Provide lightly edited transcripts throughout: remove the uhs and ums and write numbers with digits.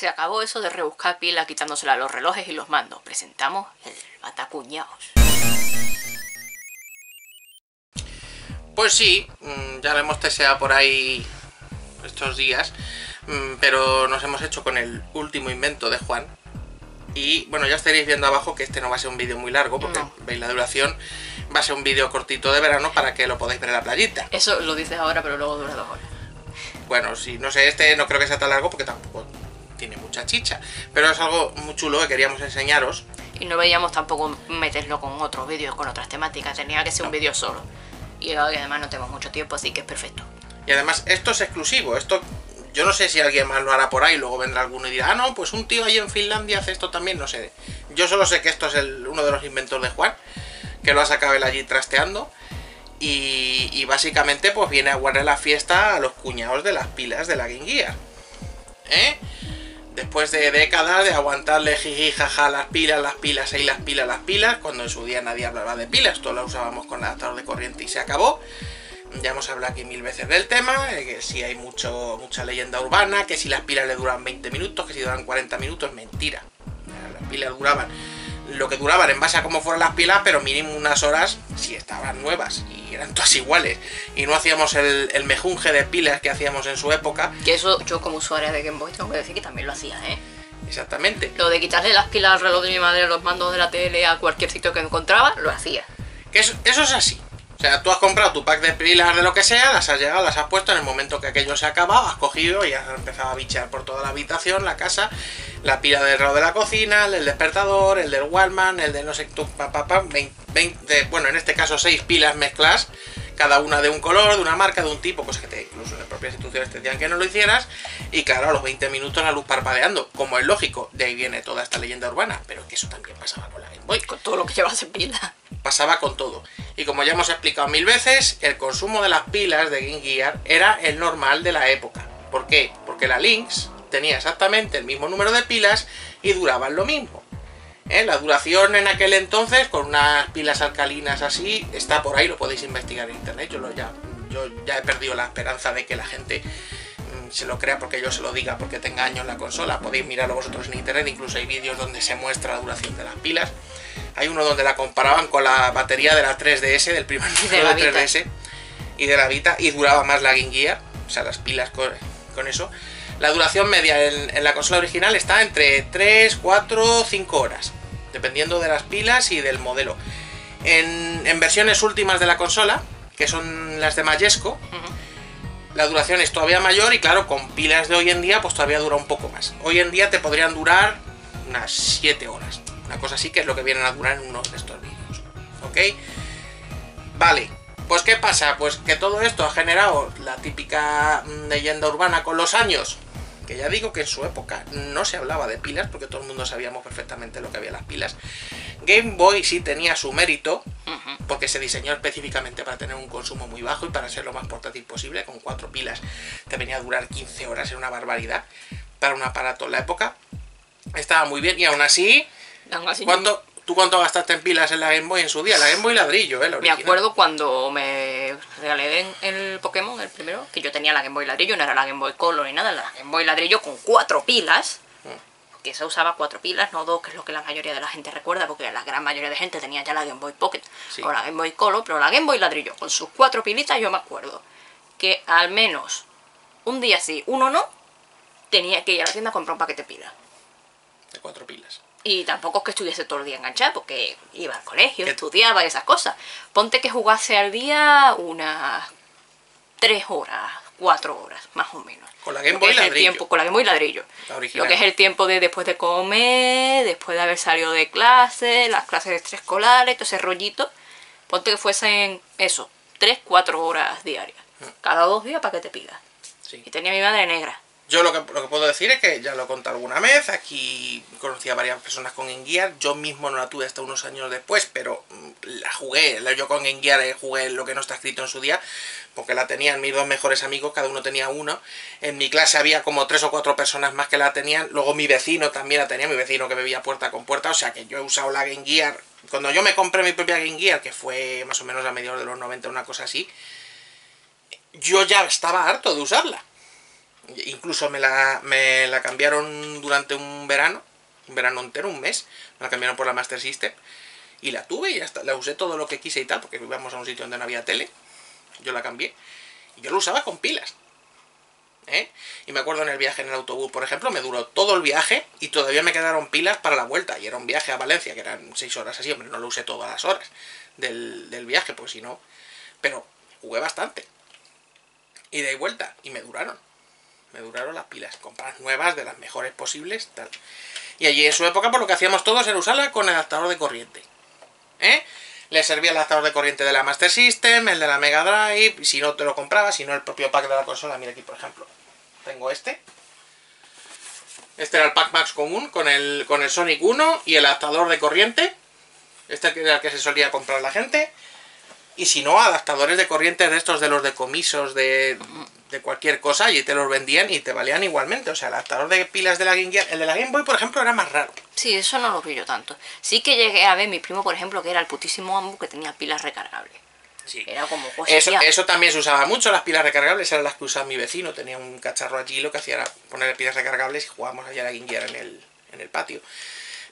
Se acabó eso de rebuscar pila quitándosela a los relojes y los mandos. Presentamos el Matacuñaos. Pues sí, ya lo hemos testeado por ahí estos días, pero nos hemos hecho con el último invento de Juan. Y bueno, ya estaréis viendo abajo que este no va a ser un vídeo muy largo, porque no veis la duración. Va a ser un vídeo cortito de verano para que lo podáis ver en la playita. Eso lo dices ahora, pero luego dura 2 horas. Bueno, sí, no sé, este no creo que sea tan largo porque tampoco tiene mucha chicha, pero es algo muy chulo que queríamos enseñaros. Y no veíamos tampoco meterlo con otros vídeos, con otras temáticas, tenía que ser un vídeo solo. Y además no tenemos mucho tiempo, así que es perfecto. Y además esto es exclusivo, esto yo no sé si alguien más lo hará por ahí, luego vendrá alguno y dirá, ah no, pues un tío ahí en Finlandia hace esto también, no sé. Yo solo sé que esto es uno de los inventos de Juan, que lo ha sacado él allí trasteando. Y básicamente pues viene a guardar la fiesta a los cuñados de las pilas de la Game Gear. Después de décadas de aguantarle jiji, jaja, las pilas, cuando en su día nadie hablaba de pilas, todos las usábamos con adaptador de corriente y se acabó. Ya hemos hablado aquí 1000 veces del tema, que si hay mucha leyenda urbana, que si las pilas le duran 20 minutos, que si duran 40 minutos, mentira. Las pilas duraban lo que duraban en base a cómo fueran las pilas, pero mínimo unas horas si estaban nuevas y eran todas iguales. Y no hacíamos el mejunje de pilas que hacíamos en su época. Que eso yo como usuaria de Game Boy tengo que decir que también lo hacía, ¿eh? Exactamente. Lo de quitarle las pilas al reloj de mi madre, los mandos de la tele, a cualquier sitio que encontraba, lo hacía. Que eso es así. O sea, tú has comprado tu pack de pilas de lo que sea, las has llegado, las has puesto, en el momento que aquello se ha acabado, has cogido y has empezado a bichear por toda la habitación, la casa, la pila del reloj de la cocina, el del despertador, el del Walkman, el de no sé, tú, papá, 20, bueno, en este caso 6 pilas mezclas, cada una de un color, de una marca, de un tipo, cosas que incluso en las propias instituciones te decían que no lo hicieras, y claro, a los 20 minutos la luz parpadeando, como es lógico, de ahí viene toda esta leyenda urbana, pero que eso también pasaba con la Game Boy, con todo lo que llevas en pila. Pasaba con todo. Y como ya hemos explicado 1000 veces, el consumo de las pilas de Game Gear era el normal de la época. ¿Por qué? Porque la Lynx tenía exactamente el mismo número de pilas y duraban lo mismo. La duración en aquel entonces, con unas pilas alcalinas así, está por ahí, lo podéis investigar en internet. Yo ya he perdido la esperanza de que la gente se lo crea porque yo se lo diga, porque tenga años la consola. Podéis mirarlo vosotros en internet, incluso hay vídeos donde se muestra la duración de las pilas. Hay uno donde la comparaban con la batería de la 3DS, del primer modelo de 3DS y de la Vita, y duraba más la Game Gear, o sea, las pilas con eso. La duración media en la consola original está entre 3, 4, 5 horas, dependiendo de las pilas y del modelo. En versiones últimas de la consola, que son las de Mayesco, la duración es todavía mayor y claro, con pilas de hoy en día pues todavía dura un poco más. Hoy en día te podrían durar unas 7 horas. Una cosa así que es lo que vienen a durar en uno de estos vídeos, ¿ok? Vale, pues ¿qué pasa? Pues que todo esto ha generado la típica leyenda urbana con los años, que ya digo que en su época no se hablaba de pilas, porque todo el mundo sabíamos perfectamente lo que había en las pilas. Game Boy sí tenía su mérito, porque se diseñó específicamente para tener un consumo muy bajo y para ser lo más portátil posible, con 4 pilas te venía a durar 15 horas, era una barbaridad, para un aparato en la época, estaba muy bien y aún así... ¿Tú cuánto gastaste en pilas en la Game Boy en su día? La Game Boy ladrillo, la original. Me acuerdo cuando me regalé el Pokémon, el primero, que yo tenía la Game Boy ladrillo, no era la Game Boy Color ni nada, la Game Boy ladrillo con 4 pilas, que se usaba 4 pilas, no 2, que es lo que la mayoría de la gente recuerda, porque la gran mayoría de gente tenía ya la Game Boy Pocket o la Game Boy Color, pero la Game Boy ladrillo con sus 4 pilitas, yo me acuerdo que al menos un día sí, uno no, tenía que ir a la tienda a comprar un paquete de pilas. De 4 pilas. Y tampoco es que estuviese todo el día enganchada, porque iba al colegio, estudiaba y esas cosas. Ponte que jugase al día unas 3 horas, 4 horas, más o menos. Con la Game Boy ladrillo. Con la Game Boy ladrillo. Lo que es el tiempo de después de comer, después de haber salido de clase, las clases extraescolares, todo ese rollito. Ponte que fuesen eso, 3, 4 horas diarias. Cada 2 días para que te pidas. Sí. Y tenía a mi madre negra. Yo lo que puedo decir es que ya lo he contado alguna vez, aquí conocí a varias personas con Game Gear, yo mismo no la tuve hasta unos años después, pero la jugué, yo con Game Gear jugué lo que no está escrito en su día, porque la tenían mis 2 mejores amigos, cada uno tenía uno, en mi clase había como 3 o 4 personas más que la tenían, luego mi vecino también la tenía, mi vecino que bebía puerta con puerta, o sea que yo he usado la Game Gear, cuando yo me compré mi propia Game Gear, que fue más o menos a mediados de los 90, una cosa así, yo ya estaba harto de usarla. Incluso me la cambiaron durante un verano entero, un mes. Me la cambiaron por la Master System. Y la tuve y hasta la usé todo lo que quise y tal, porque íbamos a un sitio donde no había tele. Yo la cambié. Y yo la usaba con pilas. Y me acuerdo en el viaje en el autobús, por ejemplo, me duró todo el viaje y todavía me quedaron pilas para la vuelta. Y era un viaje a Valencia, que eran 6 horas así, hombre, no lo usé todas las horas del viaje, pues si no. Pero jugué bastante. Y de vuelta, y me duraron. Me duraron las pilas, compras nuevas, de las mejores posibles, tal. Y allí en su época, por lo que hacíamos todos era usarla con el adaptador de corriente. Le servía el adaptador de corriente de la Master System, el de la Mega Drive, si no te lo comprabas, si no el propio pack de la consola. Mira aquí, por ejemplo, tengo este. Este era el pack Max común, con el Sonic 1 y el adaptador de corriente. Este era el que se solía comprar la gente. Y si no, adaptadores de corriente de estos de los decomisos de cualquier cosa, y te los vendían y te valían igualmente. O sea, el adaptador de pilas de la Game Gear, el de la Game Boy, por ejemplo, era más raro. Sí, eso no lo pillo tanto. Sí que llegué a ver mi primo, por ejemplo, que era el putísimo amo que tenía pilas recargables. Sí. Era como eso también se usaba mucho, las pilas recargables eran las que usaba mi vecino. Tenía un cacharro allí, lo que hacía era ponerle pilas recargables y jugábamos allá a la Game Gear en el patio.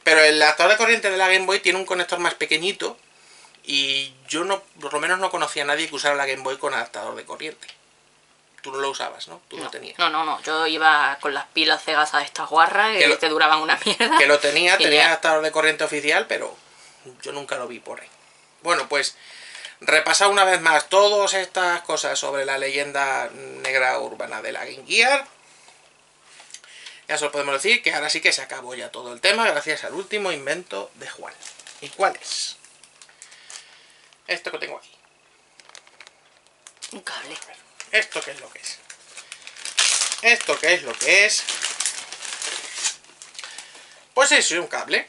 Pero el adaptador de corriente de la Game Boy tiene un conector más pequeñito y yo no, por lo menos no conocía a nadie que usara la Game Boy con adaptador de corriente. Tú no lo usabas, ¿no? Tú no tenías. No. Yo iba con las pilas cegas a estas guarras que te duraban una mierda. Que lo tenía adaptador de corriente oficial, pero yo nunca lo vi por ahí. Bueno, pues repasado una vez más todas estas cosas sobre la leyenda negra urbana de la Game Gear. Ya solo podemos decir que ahora sí que se acabó ya todo el tema gracias al último invento de Juan. ¿Y cuál es? Esto que tengo aquí. Un cable. ¿Esto qué es lo que es? ¿Esto qué es lo que es? Pues es un cable.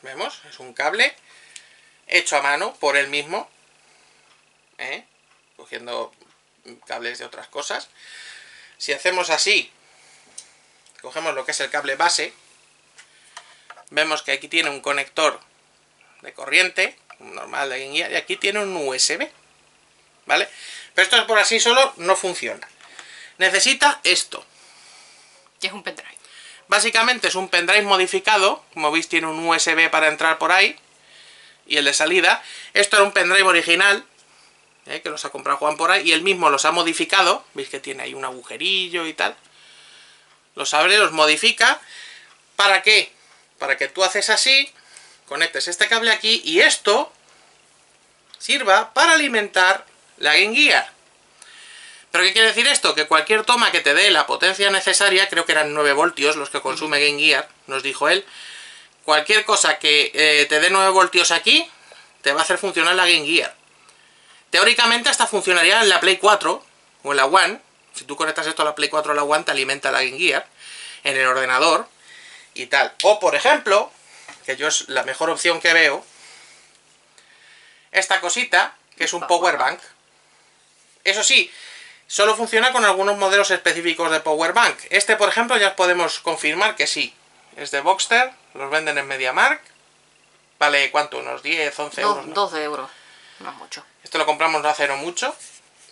¿Vemos? Es un cable hecho a mano por él mismo. Cogiendo cables de otras cosas. Si hacemos así, cogemos lo que es el cable base. Vemos que aquí tiene un conector de corriente normal de Game Gear y aquí tiene un USB. ¿Vale? Pero esto por así solo no funciona. Necesita esto. Que es un pendrive. Básicamente es un pendrive modificado. Como veis tiene un USB para entrar por ahí. Y el de salida. Esto era un pendrive original. Que los ha comprado Juan por ahí. Y él mismo los ha modificado. Veis que tiene ahí un agujerillo y tal. Los abre, los modifica. ¿Para qué? Para que tú haces así. Conectes este cable aquí. Y esto sirva para alimentar la Game Gear. ¿Pero qué quiere decir esto? Que cualquier toma que te dé la potencia necesaria, creo que eran 9 voltios los que consume Game Gear, nos dijo él, cualquier cosa que te dé 9 voltios aquí, te va a hacer funcionar la Game Gear. Teóricamente hasta funcionaría en la Play 4 o en la One. Si tú conectas esto a la Play 4 o a la One, te alimenta la Game Gear en el ordenador y tal. O por ejemplo, que yo es la mejor opción que veo, esta cosita, que es un power bank. Eso sí, solo funciona con algunos modelos específicos de power bank. Este, por ejemplo, ya podemos confirmar que sí. Es de Woxter, los venden en MediaMarkt. Vale, ¿cuánto? ¿Unos 10, 11 euros? ¿No? 12 euros, no es mucho. Esto lo compramos hace no mucho.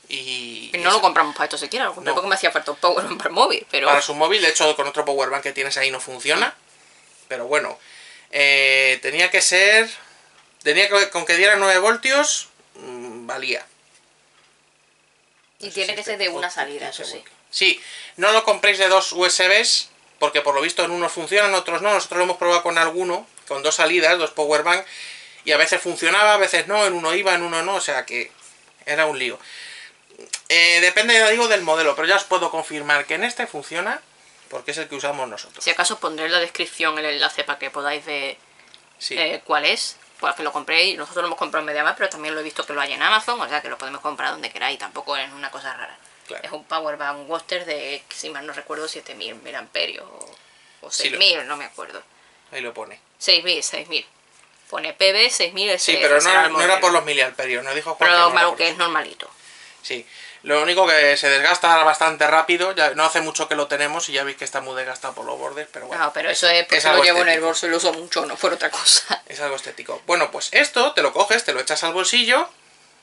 Y no lo compramos para esto siquiera, lo compré porque me hacía falta un power bank para el móvil. Pero para su móvil, de hecho, con otro power bank que tienes ahí no funciona. Pero bueno, tenía que ser... Tenía que, con que diera 9 voltios, valía. Y tiene que ser de una salida, eso sí. Sí, no lo compréis de dos USBs, porque por lo visto en unos funcionan, en otros no. Nosotros lo hemos probado con alguno, con dos salidas, dos power bank, y a veces funcionaba, a veces no, en uno iba, en uno no, o sea que era un lío. Depende, ya digo, del modelo, pero ya os puedo confirmar que en este funciona, porque es el que usamos nosotros. Si acaso pondré en la descripción el enlace para que podáis ver cuál es. Pues que lo compréis, nosotros lo hemos comprado en MediaMarkt, pero también lo he visto que lo hay en Amazon, o sea que lo podemos comprar donde queráis, tampoco es una cosa rara. Claro. Es un power bank Woxter de, si mal no recuerdo, 7.000 amperios o 6.000, sí, no me acuerdo. Ahí lo pone. 6.000. Pone PB 6.000. Sí, pero no era por los miliamperios, no dijo Juan. Pero claro que es normalito. Sí, lo único que se desgasta bastante rápido, ya no hace mucho que lo tenemos y ya veis que está muy desgastado por los bordes, pero bueno. No, pero eso es porque lo llevo en el bolso y lo uso mucho, no por otra cosa. Es algo estético. Bueno, pues esto te lo coges, te lo echas al bolsillo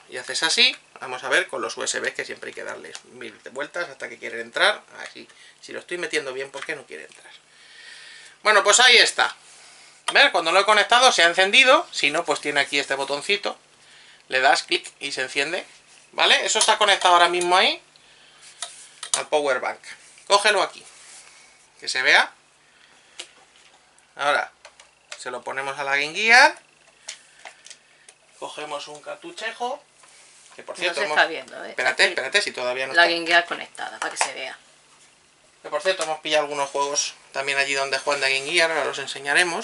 y haces así, Vamos a ver con los USB, que siempre hay que darles 1000 vueltas hasta que quieren entrar. Así, si lo estoy metiendo bien, ¿por qué no quiere entrar? Bueno, pues ahí está. ¿Ves? Cuando lo he conectado se ha encendido. Si no, pues tiene aquí este botoncito. Le das clic y se enciende. ¿Vale? Eso está conectado ahora mismo ahí al power bank. Cógelo aquí, que se vea. Ahora se lo ponemos a la Game Gear. Cogemos un cartuchejo. Que por cierto, no se está viendo, espérate, si todavía no está. La Game Gear conectada, para que se vea. Que por cierto, hemos pillado algunos juegos también allí donde juegan de Game Gear, ahora los enseñaremos.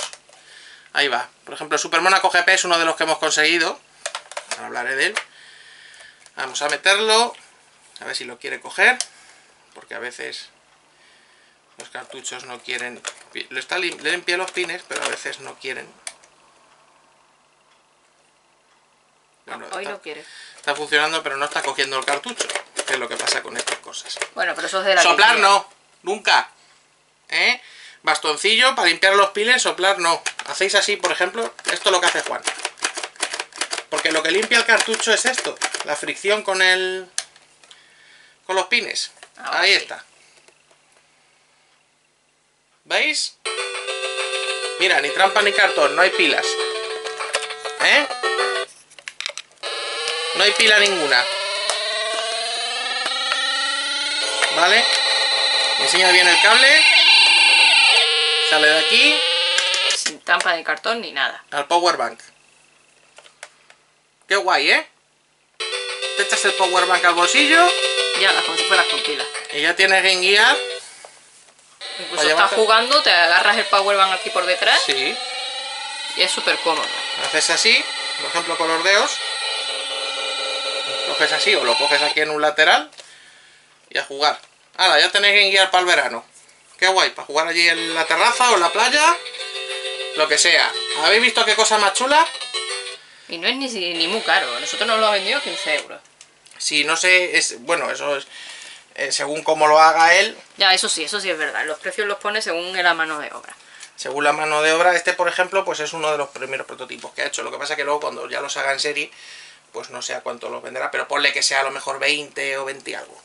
Ahí va. Por ejemplo, Super Monaco GP es uno de los que hemos conseguido. Ahora hablaré de él. Vamos a meterlo. A ver si lo quiere coger. Porque a veces los cartuchos no quieren. Le limpia los pines, pero a veces no quieren. Bueno, hoy no quiere. Está funcionando, pero no está cogiendo el cartucho, que es lo que pasa con estas cosas. Bueno, pero eso es de la... Soplar no, nunca. ¿Eh? Bastoncillo para limpiar los pines, soplar no. Hacéis así, por ejemplo, esto es lo que hace Juan. Porque lo que limpia el cartucho es esto, la fricción con el... con los pines. Ahora ahí sí está. ¿Veis? Mira, ni trampa ni cartón, no hay pilas. ¿Eh? No hay pila ninguna. ¿Vale? Me enseña bien el cable. Sale de aquí. Sin trampa de cartón ni nada. Al power bank. Qué guay, ¿eh? Te echas el power bank al bolsillo. Ya, como si fueras con pila. Y ya tienes Game Gear. Incluso estás jugando, te agarras el power bank aquí por detrás. Sí. Y es súper cómodo. Haces así, por ejemplo, con los dedos. Coges así o lo coges aquí en un lateral y a jugar. Ahora ya tenéis Game Gear para el verano. Qué guay, para jugar allí en la terraza o en la playa, lo que sea. ¿Habéis visto qué cosa más chula? Y no es ni muy caro. Nosotros nos lo ha vendido 15 euros. Sí, no sé, es, bueno, eso es según cómo lo haga él. Ya, eso sí es verdad. Los precios los pone según la mano de obra. Según la mano de obra, este por ejemplo, pues es uno de los primeros prototipos que ha hecho. Lo que pasa que luego cuando ya los haga en serie, pues no sé a cuánto los venderá, pero ponle que sea a lo mejor 20 o 20 algo.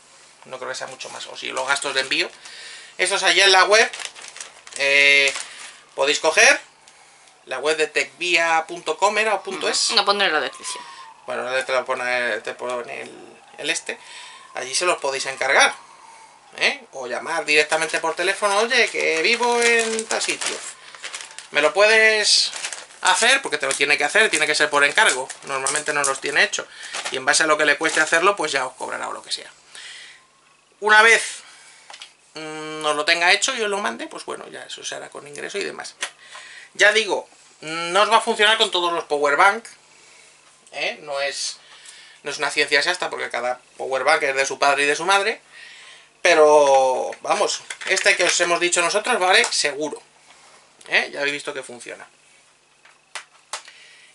No creo que sea mucho más. O si los gastos de envío. Estos allá en la web podéis coger. La web de techbia.com era o .es. No pondré en la descripción. Bueno, ahora te pone el este. Allí se los podéis encargar. ¿Eh? O llamar directamente por teléfono. Oye, que vivo en tal sitio. ¿Me lo puedes...? Hacer, porque te lo tiene que hacer, tiene que ser por encargo. Normalmente no los tiene hecho. Y en base a lo que le cueste hacerlo, pues ya os cobrará o lo que sea. Una vez nos lo tenga hecho y os lo mande, pues bueno, ya eso se hará con ingreso y demás. Ya digo, no os va a funcionar con todos los power bank. ¿Eh? No es una ciencia exacta, porque cada power bank es de su padre y de su madre. Pero, vamos, este que os hemos dicho nosotros vale seguro. ¿Eh? Ya habéis visto que funciona.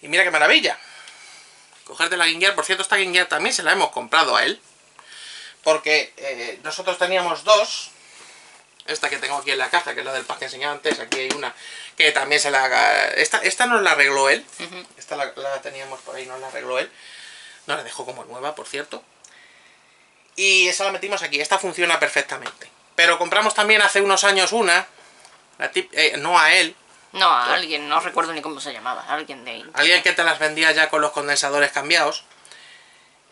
Y mira qué maravilla. Cogerte la Game Gear. Por cierto, esta Game Gear también se la hemos comprado a él. Porque nosotros teníamos dos. Esta que tengo aquí en la caja, que es la del pack que enseñaba antes. Aquí hay una que también se la... Esta nos la arregló él. Esta la teníamos por ahí, nos la arregló él. Nos la dejó como nueva, por cierto. Y esa la metimos aquí. Esta funciona perfectamente. Pero compramos también hace unos años una. No a él. No, a alguien, no recuerdo ni cómo se llamaba, alguien de internet. Alguien que te las vendía ya con los condensadores cambiados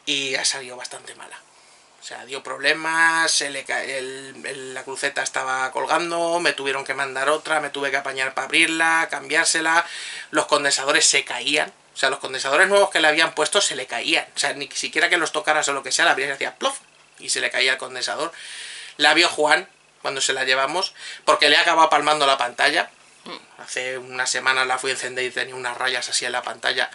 y ha salido bastante mala. O sea, dio problemas, la cruceta estaba colgando, me tuvieron que mandar otra, me tuve que apañar para abrirla, cambiársela, los condensadores se caían. O sea, los condensadores nuevos que le habían puesto se le caían. O sea, ni siquiera que los tocaras o lo que sea, la abrías y hacía plof y se le caía el condensador. La vio Juan cuando se la llevamos porque le acababa palmando la pantalla. Hace unas semanas la fui a encender y tenía unas rayas así en la pantalla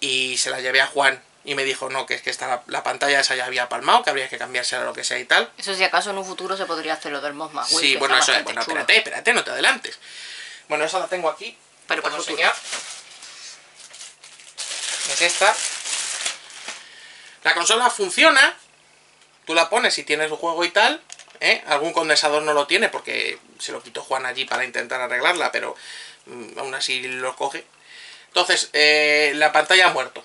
y se la llevé a Juan y me dijo no, que es que la pantalla esa ya había palmado, que habría que cambiársela o lo que sea y tal. Eso si acaso en un futuro se podría hacer lo del Mosma. Sí, bueno, eso es, bueno, espérate, no te adelantes. Bueno, esa la tengo aquí. Pero para enseñar. Es esta. La consola funciona. Tú la pones si tienes un juego y tal. ¿Eh? Algún condensador no lo tiene porque se lo quitó Juan allí para intentar arreglarla, pero aún así los coge. Entonces, la pantalla ha muerto.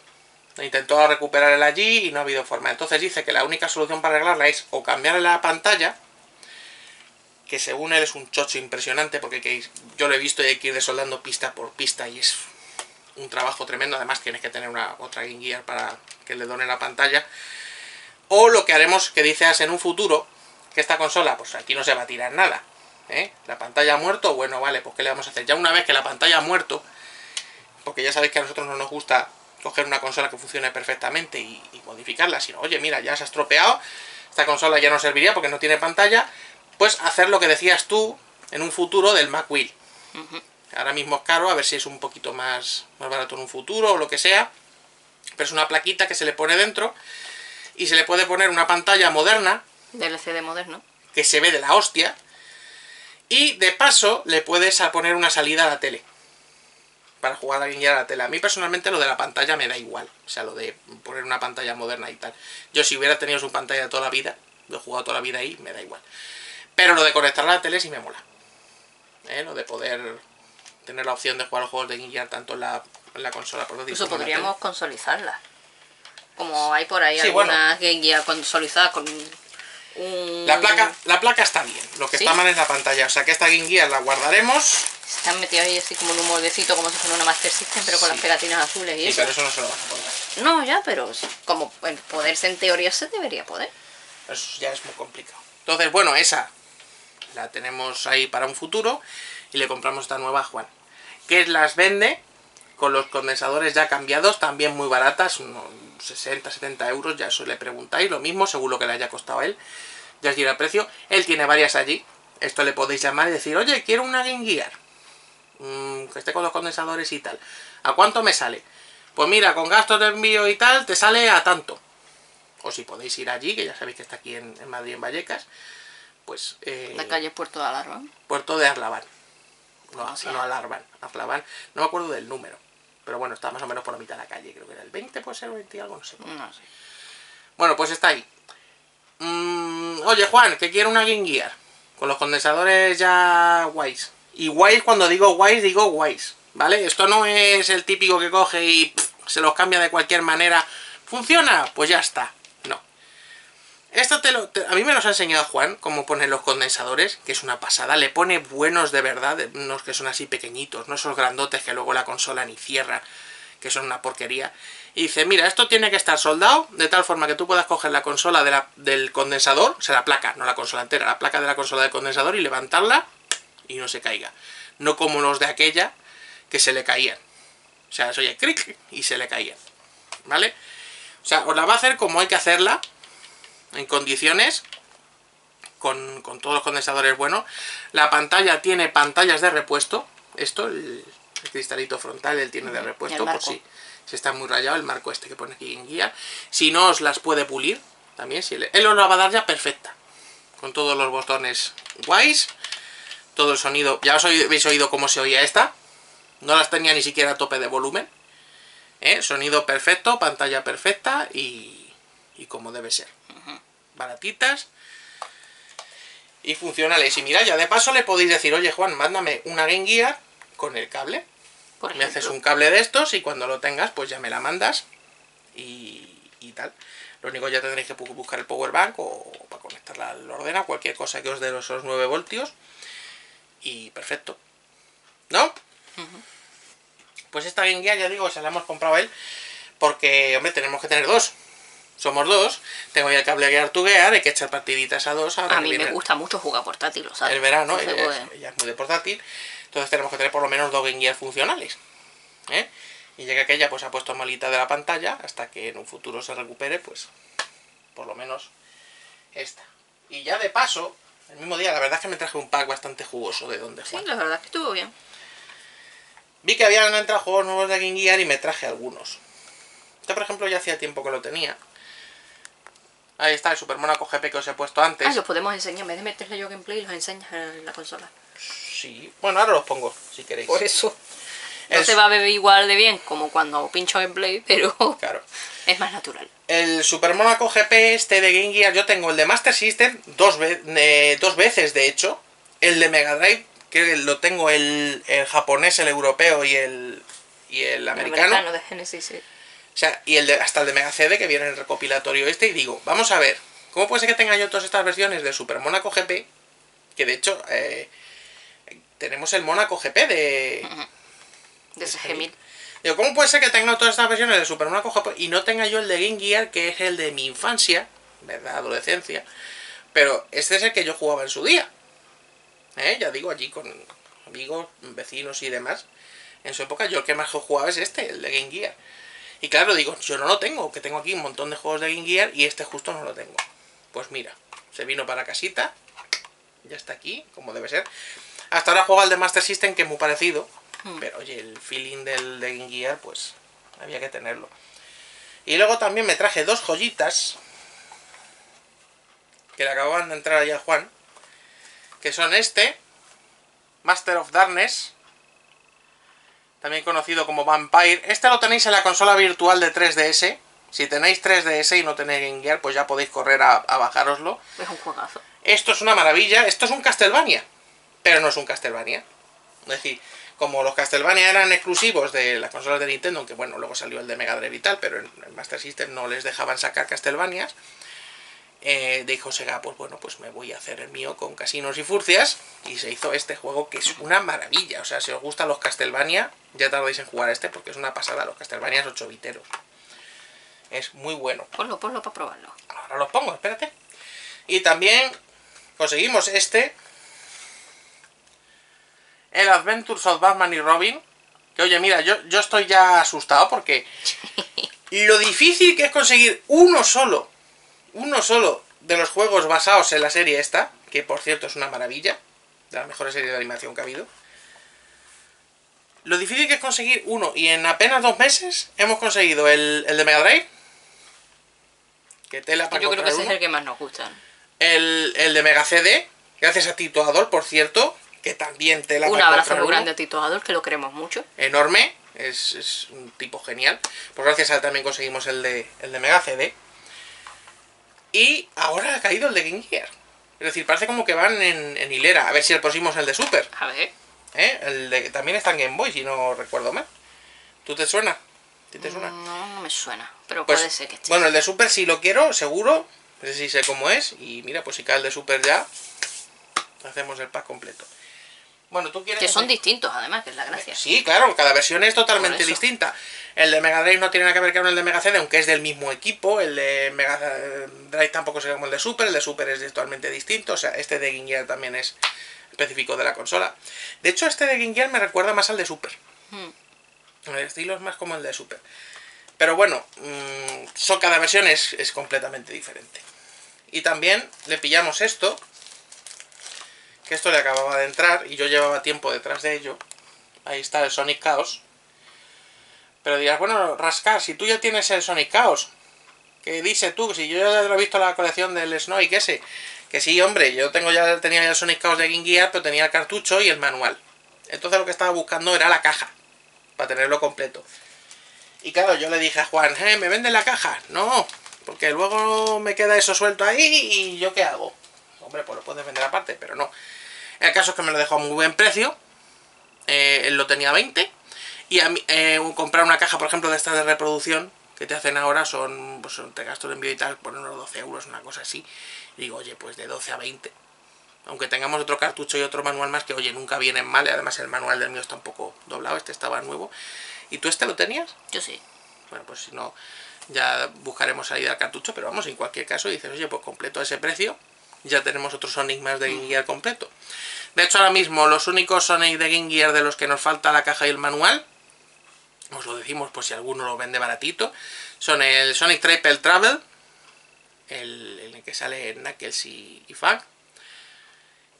Intentó recuperarla allí y no ha habido forma. Entonces dice que la única solución para arreglarla es o cambiarle la pantalla, que según él es un chocho impresionante, porque yo lo he visto y hay que ir desoldando pista por pista y es un trabajo tremendo. Además tienes que tener otra Game Gear para que le done la pantalla. O lo que haremos, que dice As en un futuro, que esta consola, pues aquí no se va a tirar nada, ¿eh? La pantalla ha muerto, bueno, vale, pues ¿qué le vamos a hacer? Ya una vez que la pantalla ha muerto, porque ya sabéis que a nosotros no nos gusta coger una consola que funcione perfectamente y modificarla, sino, oye, mira, ya se ha estropeado, esta consola ya no serviría porque no tiene pantalla, pues hacer lo que decías tú en un futuro del MacWheel. Ahora mismo es caro, a ver si es un poquito más barato en un futuro o lo que sea, pero es una plaquita que se le pone dentro y se le puede poner una pantalla moderna, LCD moderno, que se ve de la hostia, y de paso le puedes poner una salida a la tele para jugar a Game Gear a la tele. A mí personalmente lo de la pantalla me da igual, o sea, lo de poner una pantalla moderna y tal. Yo si hubiera tenido su pantalla toda la vida, lo he jugado toda la vida ahí, me da igual. Pero lo de conectarla a la tele sí me mola, ¿eh? Lo de poder tener la opción de jugar los juegos de Game Gear tanto en la consola. Incluso podríamos consolizarla, como hay por ahí, sí, algunas, bueno, Game Gear consolizadas con un... La placa está bien, lo que, ¿sí?, está mal es la pantalla. O sea que esta Game Gear la guardaremos. Se han metido ahí así como un moldecito, como si fuera una Master System, pero con, sí, las pegatinas azules y sí, eso. Pero eso no se lo vas a poner. No, ya, pero como poderse en teoría se debería poder. Eso ya es muy complicado. Entonces, bueno, esa la tenemos ahí para un futuro y le compramos esta nueva a Juan, que las vende con los condensadores ya cambiados, también muy baratas, unos 60, 70 euros, ya eso le preguntáis, lo mismo, según lo que le haya costado a él, ya os dirá el precio. Él tiene varias allí, esto le podéis llamar y decir, oye, quiero una Game Gear, que esté con los condensadores y tal, ¿a cuánto me sale? Pues mira, con gastos de envío y tal, te sale a tanto. O si podéis ir allí, que ya sabéis que está aquí en Madrid, en Vallecas, pues... la calle Puerto de Arlabán. Puerto de Arlabán. No, no Arlabán, Arlabán. No me acuerdo del número, pero bueno, está más o menos por la mitad de la calle, creo que era el 20, puede ser, 20 algo, no sé. No sé. Bueno, pues está ahí. Oye, Juan, que quiero una Game Gear con los condensadores ya guays. Y guays, cuando digo guays, ¿vale? Esto no es el típico que coge y se los cambia de cualquier manera. ¿Funciona? Pues ya está. No. Esto a mí me los ha enseñado Juan, cómo poner los condensadores, que es una pasada. Le pone buenos de verdad, unos que son así pequeñitos, no esos grandotes que luego la consola ni cierra, que son una porquería. Y dice, mira, esto tiene que estar soldado de tal forma que tú puedas coger la consola del condensador, o sea, la placa, no la consola entera, la placa de la consola del condensador y levantarla y no se caiga. No como los de aquella, que se le caían. O sea, se oye cric y se le caían, ¿vale? O sea, os la va a hacer como hay que hacerla, en condiciones, con todos los condensadores buenos. La pantalla tiene pantallas de repuesto. Esto, el cristalito frontal, él tiene de repuesto, por si está muy rayado, el marco este que pone aquí en guía. Si no, os las puede pulir también. Él os la va a dar ya perfecta, con todos los botones guays. Todo el sonido, ya os habéis oído cómo se oía esta, no las tenía ni siquiera a tope de volumen, ¿eh? Sonido perfecto, pantalla perfecta y como debe ser, baratitas y funcionales. Y mira, ya de paso le podéis decir, oye Juan, mándame una Game Gear con el cable, por ejemplo. Me haces un cable de estos y cuando lo tengas pues ya me la mandas y tal. Lo único, ya tendréis que buscar el power bank o para conectarla al ordenador, cualquier cosa que os dé los 9 voltios. Y perfecto, ¿no? Pues esta Game Gear, ya digo, se la hemos comprado a él porque, hombre, tenemos que tener dos. Somos dos, tengo ya el cable Gear to Gear, hay que echar partiditas a dos. Ahora a mí me gusta mucho jugar portátil, lo sabes. El verano, ella es muy de portátil, entonces tenemos que tener por lo menos dos Game Gear funcionales, ¿eh? Y ya que aquella pues ha puesto malita de la pantalla, hasta que en un futuro se recupere, pues por lo menos esta. Y ya de paso... El mismo día, la verdad es que me traje un pack bastante jugoso de donde Juan. Sí, la verdad es que estuvo bien. Vi que habían entrado juegos nuevos de Game Gear y me traje algunos. Este, por ejemplo, ya hacía tiempo que lo tenía. Ahí está el Super Monaco GP que os he puesto antes. Ah, los podemos enseñar. En vez de meterle yo gameplay, los enseñas en la consola. Sí. Bueno, ahora los pongo, si queréis. Por eso. No se va a ver igual de bien como cuando pincho gameplay, pero claro, es más natural. El Super Monaco GP este de Game Gear, yo tengo el de Master System dos veces, de hecho. El de Mega Drive, que lo tengo el japonés, el europeo y el americano. El americano de Genesis, sí. O sea, y el de, hasta el de Mega CD que viene en el recopilatorio este, y digo, vamos a ver, ¿cómo puede ser que tenga yo todas estas versiones de Super Monaco GP? Que de hecho, tenemos el Monaco GP de SG-1000. Digo, ¿cómo puede ser que tenga todas estas versiones de Super Monaco GP y no tenga yo el de Game Gear, que es el de mi infancia, de la adolescencia? Pero este es el que yo jugaba en su día. Ya digo, allí con amigos, vecinos y demás. En su época yo el que más jugaba es este, el de Game Gear. Y claro, digo, yo no lo tengo, que tengo aquí un montón de juegos de Game Gear y este justo no lo tengo. Pues mira, se vino para casita, ya está aquí, como debe ser. Hasta ahora juego al de Master System, que es muy parecido, pero oye, el feeling del de Game Gear, pues había que tenerlo. Y luego también me traje dos joyitas, que le acababan de entrar allá a Juan, que son este, Master of Darkness, también conocido como Vampire. Este lo tenéis en la consola virtual de 3DS. Si tenéis 3DS y no tenéis Game Gear, pues ya podéis correr a bajároslo. Es un juegazo. Esto es una maravilla. Esto es un Castlevania, pero no es un Castlevania. Es decir, como los Castlevania eran exclusivos de las consolas de Nintendo, aunque bueno, luego salió el de Mega Drive y tal, pero en el Master System no les dejaban sacar Castlevanias. Dijo Sega, pues bueno, pues me voy a hacer el mío con casinos y furcias, y se hizo este juego que es una maravilla. O sea, si os gustan los Castlevania, ya tardáis en jugar a este porque es una pasada. Los Castlevania 8-biteros es muy bueno. Ponlo para probarlo. Ahora los pongo, espérate. Y también conseguimos este, el Adventures of Batman y Robin, que oye, mira, yo estoy ya asustado porque lo difícil que es conseguir uno solo de los juegos basados en la serie esta, que por cierto es una maravilla, de las mejores series de animación que ha habido. Lo difícil que es conseguir uno, y en apenas 2 meses hemos conseguido el de Mega Drive, que tela para comprar. Yo creo que ese es el que más nos gusta. El de Mega CD, gracias a Tito Adol, por cierto, que también tela para comprar. Un abrazo muy grande a Tito Adol, que lo queremos mucho. Enorme, es un tipo genial. Pues gracias a él también conseguimos el de Mega CD. Y ahora ha caído el de Game Gear. Es decir, parece como que van en hilera. A ver si el próximo es el de Super. A ver. También está en Game Boy, si no recuerdo mal. ¿Tú te suena? ¿Sí te suena? No me suena, pero pues, puede ser que esté. Bueno, el de Super sí lo quiero, seguro. No sé si sé cómo es. Y mira, pues si cae el de Super ya, hacemos el pack completo. Bueno, tú quieres... Que son distintos, además, que es la gracia. Sí, claro, cada versión es totalmente distinta. El de Mega Drive no tiene nada que ver con el de Mega CD, aunque es del mismo equipo. El de Mega Drive tampoco sería como el de Super. El de Super es totalmente distinto. O sea, este de Game Gear también es específico de la consola. De hecho, este de Game Gear me recuerda más al de Super. El estilo es más como el de Super. Pero bueno, cada versión es completamente diferente. Y también le pillamos esto, que esto le acababa de entrar y yo llevaba tiempo detrás de ello. Ahí está el Sonic Chaos. Pero dirás, bueno, Rascar, si tú ya tienes el Sonic Chaos, ¿qué dices tú? Si yo ya lo he visto en la colección del Snowy, que sé. Que sí, hombre, yo tenía ya el Sonic Chaos de Game Gear, pero tenía el cartucho y el manual. Entonces lo que estaba buscando era la caja, para tenerlo completo. Y claro, yo le dije a Juan, ¿me venden la caja? No, porque luego me queda eso suelto ahí y ¿yo qué hago? Hombre, pues lo puedes vender aparte, pero no. El caso es que me lo dejó a muy buen precio. Él lo tenía a 20. Y a mí, comprar una caja, por ejemplo, de estas de reproducción que te hacen ahora, pues te gasto el envío y tal, por unos 12 €, una cosa así. Y digo, oye, pues de 12 a 20. Aunque tengamos otro cartucho y otro manual más, que oye, nunca vienen mal. Además el manual del mío está un poco doblado, este estaba nuevo. ¿Y tú este lo tenías? Yo sí. Bueno, pues si no, ya buscaremos ahí del cartucho. Pero vamos, en cualquier caso, dices, oye, pues completo a ese precio. Ya tenemos otro Sonic más de Game Gear completo. De hecho, ahora mismo, los únicos Sonic de Game Gear de los que nos falta la caja y el manual, os lo decimos por si alguno lo vende baratito, son el Sonic Triple Travel, el que sale Knuckles y Fang,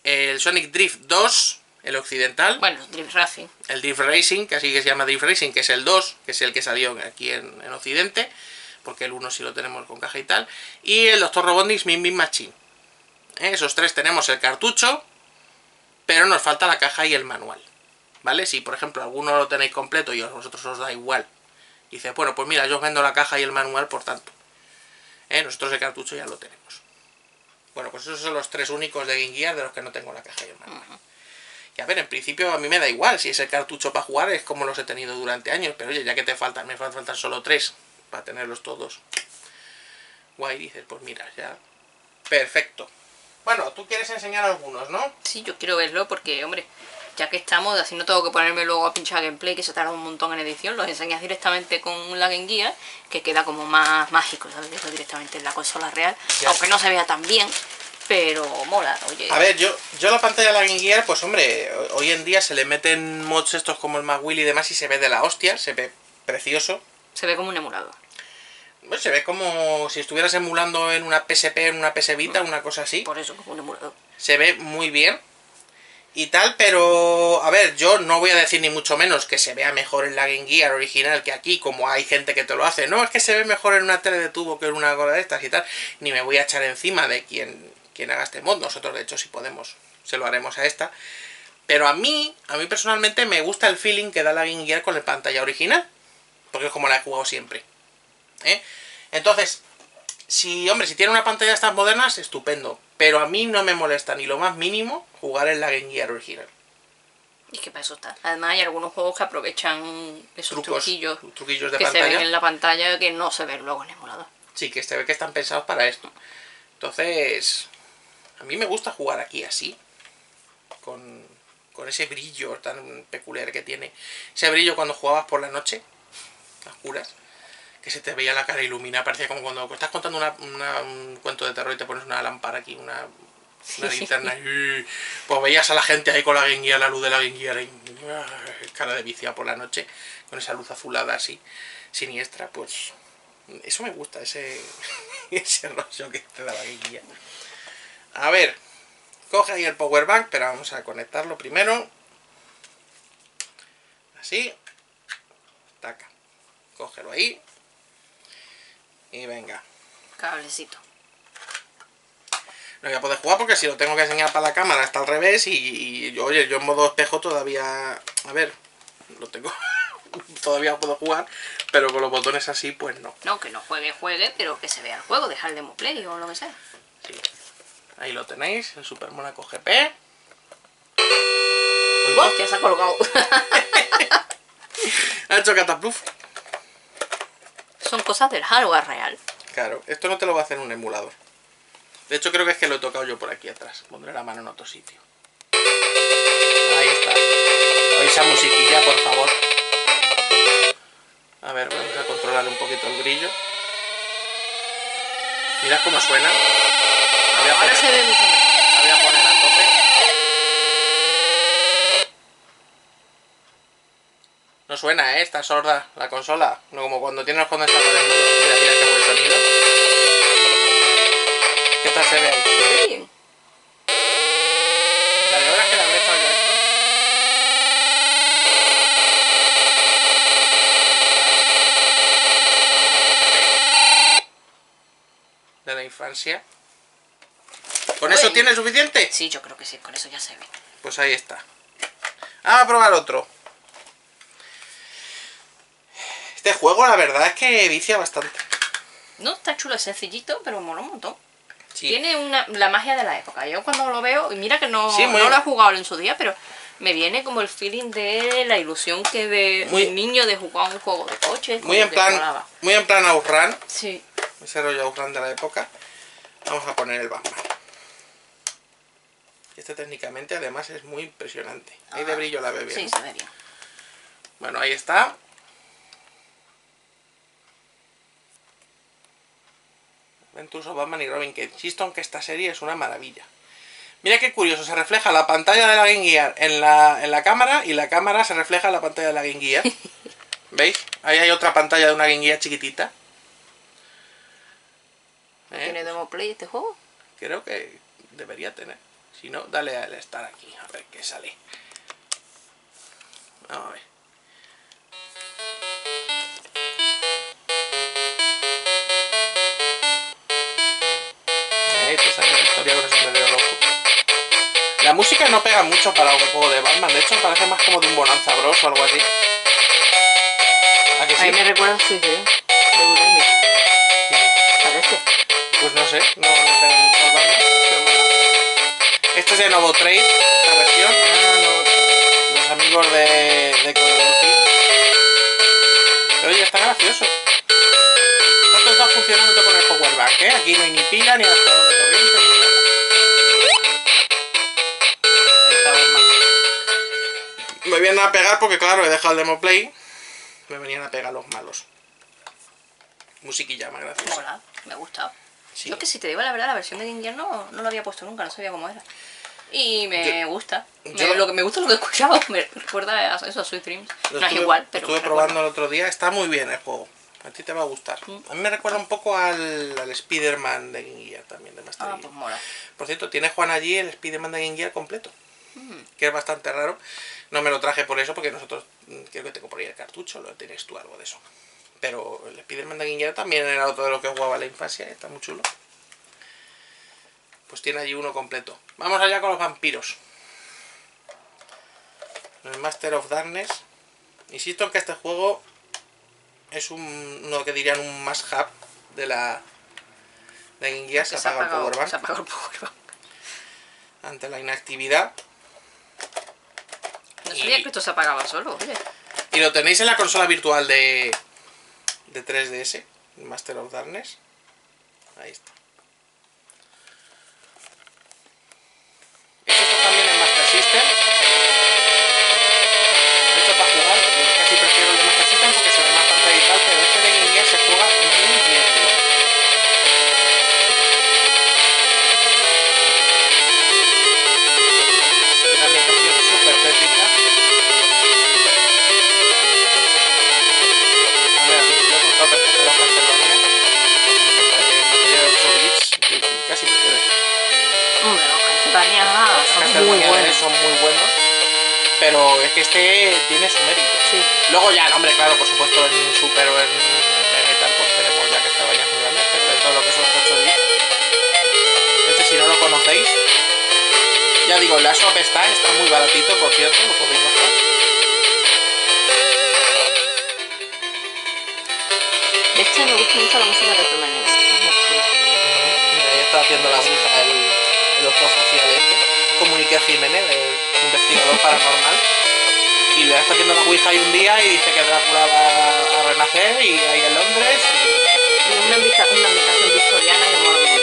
el Sonic Drift 2, el occidental. Bueno, Drift Racing. El Drift Racing, que así que se llama Drift Racing, que es el 2, que es el que salió aquí en occidente, porque el 1 sí lo tenemos con caja y tal. Y el Dr. Robotnik's Min Min Machine. Esos tres tenemos el cartucho, pero nos falta la caja y el manual, ¿vale? Si por ejemplo alguno lo tenéis completo y a vosotros os da igual, y dices, bueno, pues mira, yo os vendo la caja y el manual, por tanto, nosotros el cartucho ya lo tenemos. Bueno, pues esos son los tres únicos de Game Gear de los que no tengo la caja y el manual. Y a ver, en principio a mí me da igual, si es el cartucho para jugar es como los he tenido durante años, pero oye, ya que me faltan solo tres para tenerlos todos. Guay, dices, pues mira, ya. Perfecto. Bueno, tú quieres enseñar algunos, ¿no? Sí, yo quiero verlo porque, hombre, ya que estamos, así no tengo que ponerme luego a pinchar gameplay, que se tarda un montón en edición. Los enseñas directamente con la Game Gear, que queda como más mágico, ¿sabes? Eso directamente en la consola real, ya. Aunque no se vea tan bien, pero mola, oye. A ver, yo la pantalla de la Game Gear, pues hombre, hoy en día se le meten mods estos como el MacWill y demás y se ve de la hostia, se ve precioso. Se ve como un emulador. Pues se ve como si estuvieras emulando en una PSP, en una PS Vita, una cosa así. Por eso, como un emulador. Se ve muy bien y tal, pero a ver, yo no voy a decir ni mucho menos que se vea mejor en la Game Gear original que aquí, como hay gente que te lo hace. No, es que se ve mejor en una tele de tubo que en una cosa de estas y tal. Ni me voy a echar encima de quien haga este mod. Nosotros, de hecho, si podemos, se lo haremos a esta. Pero a mí personalmente me gusta el feeling que da la Game Gear con la pantalla original, porque es como la he jugado siempre, ¿eh? Entonces, hombre, si tiene una pantalla de estas modernas, estupendo. Pero a mí no me molesta ni lo más mínimo jugar en la Game Gear original. Y que para eso está. Además, hay algunos juegos que aprovechan esos truquillos de pantalla, que se ven en la pantalla que no se ven luego en el emulador. Sí, que se ve que están pensados para esto. Entonces, a mí me gusta jugar aquí así, con ese brillo tan peculiar que tiene. Ese brillo cuando jugabas por la noche, a oscuras, que se te veía la cara iluminada, parecía como cuando estás contando un cuento de terror y te pones una lámpara aquí, una linterna. Y pues veías a la gente ahí con la Game Gear, la luz de la Game Gear, y cara de vicia por la noche, con esa luz azulada así, siniestra, pues eso me gusta, ese rollo que te da la Game Gear. A ver, coge ahí el power bank, pero vamos a conectarlo primero. Así. Taca. Cógelo ahí. Y venga. Cablecito. No voy a poder jugar porque si lo tengo que enseñar para la cámara está al revés y oye, yo en modo espejo todavía... A ver, lo tengo... todavía puedo jugar, pero con los botones así pues no. No, que no juegue, pero que se vea el juego, dejar el demo play o lo que sea. Sí. Ahí lo tenéis, el Super Monaco GP. Hostia, se ha colgado. Ha hecho catapluf. Son cosas del hardware real. Claro, esto no te lo va a hacer un emulador. De hecho, creo que es que lo he tocado yo por aquí atrás. Pondré la mano en otro sitio. Ahí está. Oye, esa musiquilla, por favor. A ver, vamos a controlar un poquito el brillo. Mirad cómo suena. Ahora se ve mucho mejor. La voy a poner a tope. No suena, ¿eh? Está sorda la consola. No como cuando tiene los condensadores. Mira qué buen sonido. ¿Qué tal se ve ahí? Muy bien. La de horas que le habré echado yo esto. De la infancia. ¿Con eso tiene suficiente? Sí, yo creo que sí, con eso ya se ve. Pues ahí está. Vamos a probar otro. Este juego la verdad es que vicia bastante. No, está chulo, es sencillito, pero mola un montón. Sí. Tiene la magia de la época. Yo cuando lo veo, y mira que no lo he jugado en su día, pero me viene como el feeling de la ilusión que de niño de jugar un juego de coches. Muy en plan Outrun. Sí. Ese rollo Outrun de la época. Vamos a poner el Batman. Este técnicamente además es muy impresionante. Ahí de brillo la ve bien. Sí, se ve bien. Bueno, ahí está. Adventures of Batman y Robin, que insisto en que esta serie es una maravilla. Mira qué curioso, se refleja la pantalla de la Game Gear en la cámara y la cámara se refleja en la pantalla de la Game Gear. ¿Veis? Ahí hay otra pantalla de una Game Gear chiquitita. ¿Tiene demo play este juego? Creo que debería tener. Si no, dale al estar aquí, a ver qué sale. Vamos a ver. Te sale la historia con el sombrero loco. La música no pega mucho para un juego de Batman, de hecho me parece más como de un Bonanza Bros o algo así. ¿A que sí? Ahí me recuerda el suicidio de Burimir. ¿Parece? Pues no sé, no me pega mucho al Batman. Este es de Novo Trade, esta versión, los amigos de Codemorfín. Pero oye, está gracioso. aquí no hay ni pila ni adaptador de corriente. Ahí está Walkman. Me vienen a pegar porque claro, he dejado el demo play. Me venían a pegar los malos. Musiquilla más graciosa. Hola, me ha gustado. Sí. Yo que si te digo la verdad, la versión de Game Gear no la había puesto nunca, no sabía cómo era. Y me gusta. Lo que me gusta es lo que he escuchado. Me recuerda a Sweet Dreams. No es igual, pero. Estuve probando el otro día. Está muy bien el juego. A ti te va a gustar. A mí me recuerda un poco al Spider-Man de Game Gear también, de Master System. Ah, pues mola. Por cierto, tiene Juan allí el Spider-Man de Game Gear completo. Que es bastante raro. No me lo traje por eso, porque nosotros. Creo que tengo por ahí el cartucho, lo tienes tú algo de eso. Pero el Spider-Man de Game Gear también era otro de lo que jugaba en la infancia. Está muy chulo. Pues tiene allí uno completo. Vamos allá con los vampiros. El Master of Darkness. Insisto en que este juego es uno que dirían un must have de la Game Gear. Se apaga el powerbank. Se apaga el powerbank. Ante la inactividad. No sabía que esto se apagaba solo, oye. Y lo tenéis en la consola virtual de 3DS. El Master of Darkness. Ahí está. Esto está también en Master System. De hecho, para jugar, casi prefiero el de Master System porque se ve más pantalla y tal, pero este de Game Gear se juega muy bien. Una ambientación súper tétrica. A ver, me he contado perfecto la Castlevania. Para que no 8 bits, casi prefiero este. Son muy buenos. Pero es que este tiene su mérito. Sí. Luego ya, no, hombre, claro, por supuesto en Super o en Mega Drive pues tenemos ya que está varias muy grandes, pero en todo lo que son 8 bits. Este si no lo conocéis, ya digo, la shop está muy baratito, por cierto, lo podéis bajar. De hecho me gusta mucho la música de Tomania. Mira, ya está haciendo la música el doctor social este, comuniqué a Jiménez, el investigador paranormal, y le está haciendo la Ouija un día y dice que Drácula va a renacer y ahí en Londres. Y una invitación victoriana que mola mucho.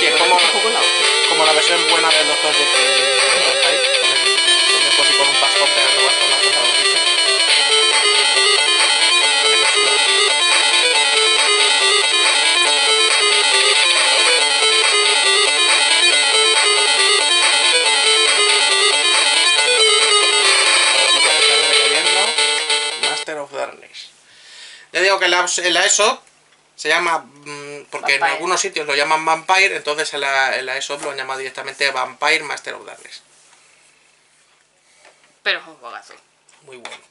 Sí, es como la versión buena del doctor de que con el con un bastón pegando bastonazos a los bichos. Ya digo que en la eShop se llama, porque Vampire. En algunos sitios lo llaman Vampire, entonces en la eShop lo han llamado directamente Vampire Master of Darkness. Pero es un juegazo. Muy bueno.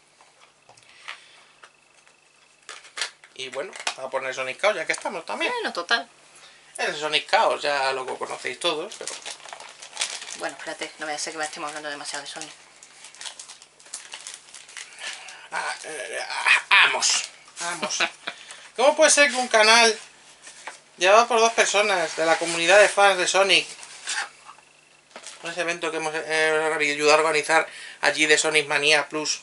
Y bueno, vamos a poner Sonic Chaos ya que estamos también. Bueno, total. El Sonic Chaos ya lo conocéis todos, pero... Bueno, espérate, no vaya a ser que me estemos hablando demasiado de Sonic. Vamos. ¿Cómo puede ser que un canal llevado por 2 personas de la comunidad de fans de Sonic, con ese evento que hemos ayudado a organizar allí de Sonic Manía Plus,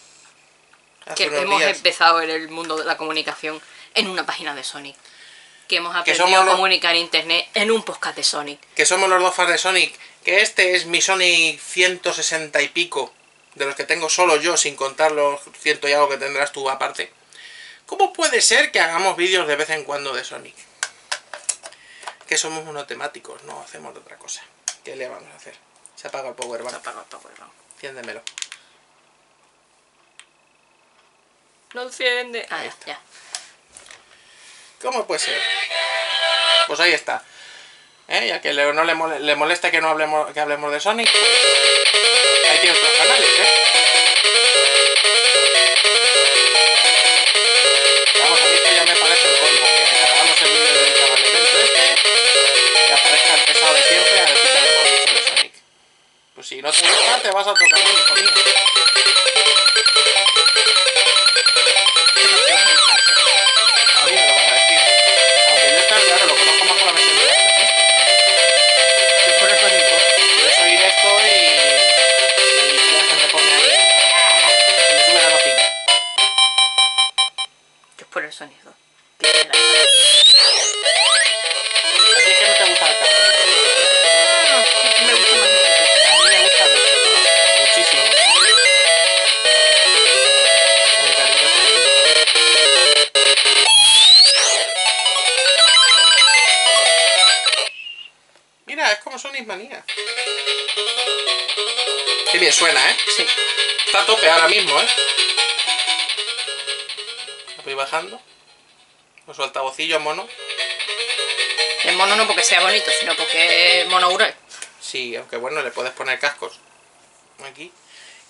que hemos empezado en el mundo de la comunicación en una página de Sonic, que hemos aprendido a comunicar en internet en un podcast de Sonic, que somos los 2 fans de Sonic, que este es mi Sonic 160 y pico, de los que tengo solo yo, sin contar los 100 y algo que tendrás tú aparte? ¿Cómo puede ser que hagamos vídeos de vez en cuando de Sonic? Que somos monotemáticos, no hacemos de otra cosa. ¿Qué le vamos a hacer? Se apaga el powerbank. Se apaga el powerbank. Enciéndemelo. No enciende. Ah, ya. ¿Cómo puede ser? Pues ahí está. Ya que no le molesta que no hablemos de Sonic. Ahí tiene otros canales, Vamos a ver, que ya me parece el colmo. Hagamos el vídeo del cabalgamento este, que aparezca el pesado de siempre, a ver si te hemos dicho de Sonic. Pues si no te gusta, te vas a tocar hijo mío. A mí me lo vas a decir. Aunque yo está claro, lo conozco más por la versión de la gente. Yo por eso digo, yo soy directo y la gente pone ahí. Y me suben a los 5. Por el sonido. Qué bien suena, ¿eh? Sí. Está a tope ahora mismo, ¿eh? Voy bajando. Con su altavocillo mono. El mono no porque sea bonito, sino porque es monoure. Sí, aunque bueno, le puedes poner cascos. Aquí.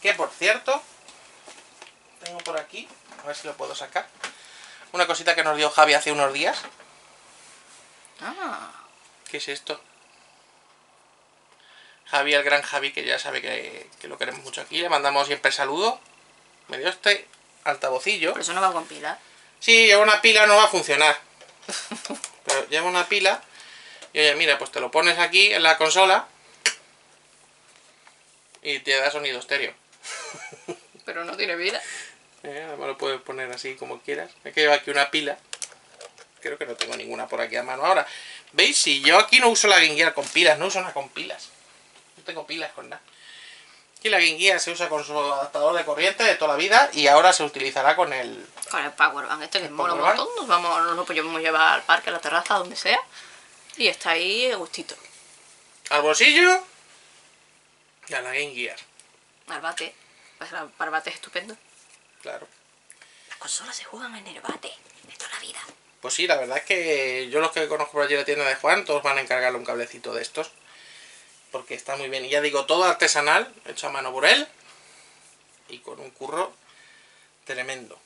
Que por cierto, tengo por aquí, a ver si lo puedo sacar, una cosita que nos dio Javi hace unos días. Ah. ¿Qué es esto? Javi, el gran Javi, que ya sabe que lo queremos mucho aquí. Le mandamos siempre saludo. Me dio este altavocillo. Pero eso no va con pila. Sí, lleva una pila, no va a funcionar. Pero lleva una pila. Y oye, mira, pues te lo pones aquí en la consola y te da sonido estéreo. Pero no tiene vida. Además lo puedes poner así como quieras. Es que lleva aquí una pila. Creo que no tengo ninguna por aquí a mano ahora. ¿Veis? Si yo aquí no uso la Game Gear con pilas, no uso nada con pilas. No tengo pilas con nada. Aquí la Game Gear se usa con su adaptador de corriente de toda la vida y ahora se utilizará con el... Con el Powerbank. Este que es mola un montón. Nos lo podemos llevar al parque, a la terraza, donde sea. Y está ahí de gustito. Al bolsillo y a la Game Gear. Al bate. Para bate es estupendo. Claro. Las consolas se juegan en el bate de toda la vida. Pues sí, la verdad es que yo los que conozco por allí en la tienda de Juan, todos van a encargarle un cablecito de estos. Porque está muy bien. Y ya digo, todo artesanal, hecho a mano por él. Y con un curro tremendo.